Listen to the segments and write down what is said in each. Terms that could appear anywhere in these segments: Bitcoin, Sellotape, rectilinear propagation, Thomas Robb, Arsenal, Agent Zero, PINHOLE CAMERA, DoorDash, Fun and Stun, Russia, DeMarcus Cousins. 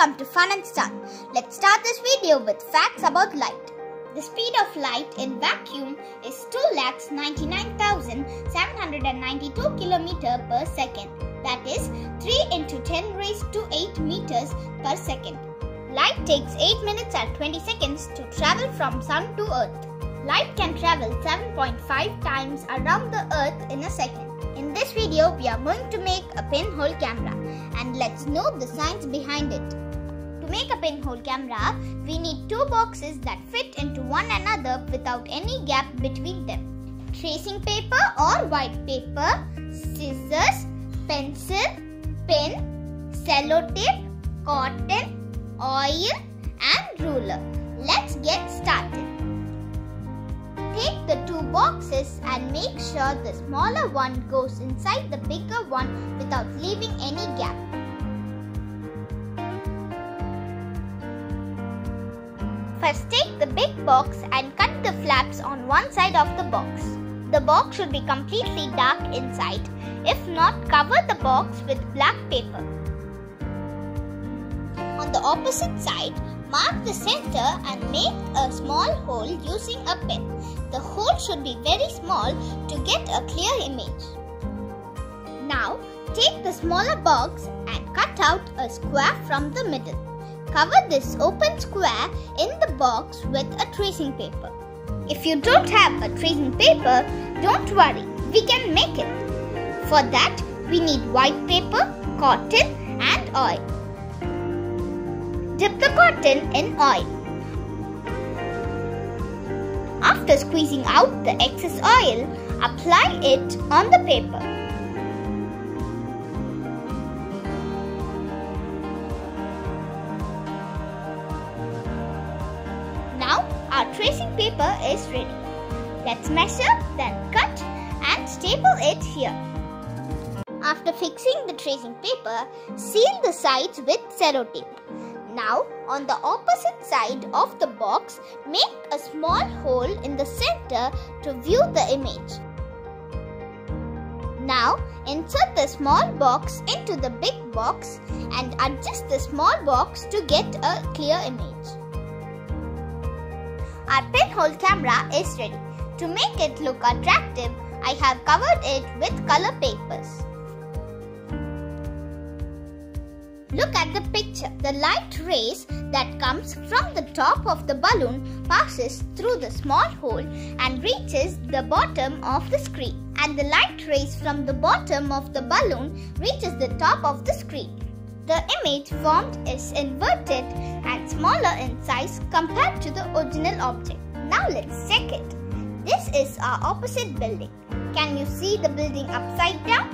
Welcome to Fun and Stun. Let's start this video with facts about light. The speed of light in vacuum is 2,99,792 km per second. That is 3 into 10 raised to 8 meters per second. Light takes 8 minutes and 20 seconds to travel from sun to earth. Light can travel 7.5 times around the earth in a second. In this video, we are going to make a pinhole camera, and let's know the science behind it. To make a pinhole camera, we need two boxes that fit into one another without any gap between them. Tracing paper or white paper, scissors, pencil, pin, sellotape, cotton, oil and ruler. Let's get started. Take the two boxes and make sure the smaller one goes inside the bigger one without leaving any gap. First, take the big box and cut the flaps on one side of the box. The box should be completely dark inside. If not, cover the box with black paper. On the opposite side, mark the center and make a small hole using a pin. The hole should be very small to get a clear image. Now, take the smaller box and cut out a square from the middle. Cover this open square in the box with a tracing paper. If you don't have a tracing paper, don't worry, we can make it. For that, we need white paper, cotton and oil. Dip the cotton in oil. After squeezing out the excess oil, apply it on the paper. Now our tracing paper is ready. Let's measure, then cut and staple it here. After fixing the tracing paper, seal the sides with sellotape. Now, on the opposite side of the box, make a small hole in the center to view the image. Now, insert the small box into the big box and adjust the small box to get a clear image. Our pinhole camera is ready. To make it look attractive, I have covered it with color papers. Look at the picture. The light rays that comes from the top of the balloon passes through the small hole and reaches the bottom of the screen. And the light rays from the bottom of the balloon reaches the top of the screen. The image formed is inverted and smaller in size compared to the original object. Now let's check it. This is our opposite building. Can you see the building upside down?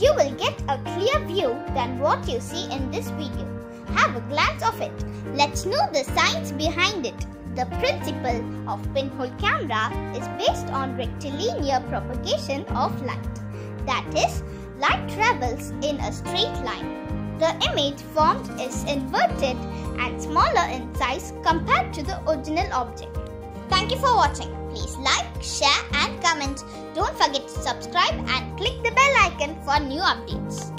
You will get a clear view than what you see in this video. Have a glance of it. Let's know the science behind it. The principle of pinhole camera is based on rectilinear propagation of light. That is, light travels in a straight line. The image formed is inverted and smaller in size compared to the original object. Thank you for watching. Please like, share and comment. Don't forget to subscribe and click the bell icon for new updates.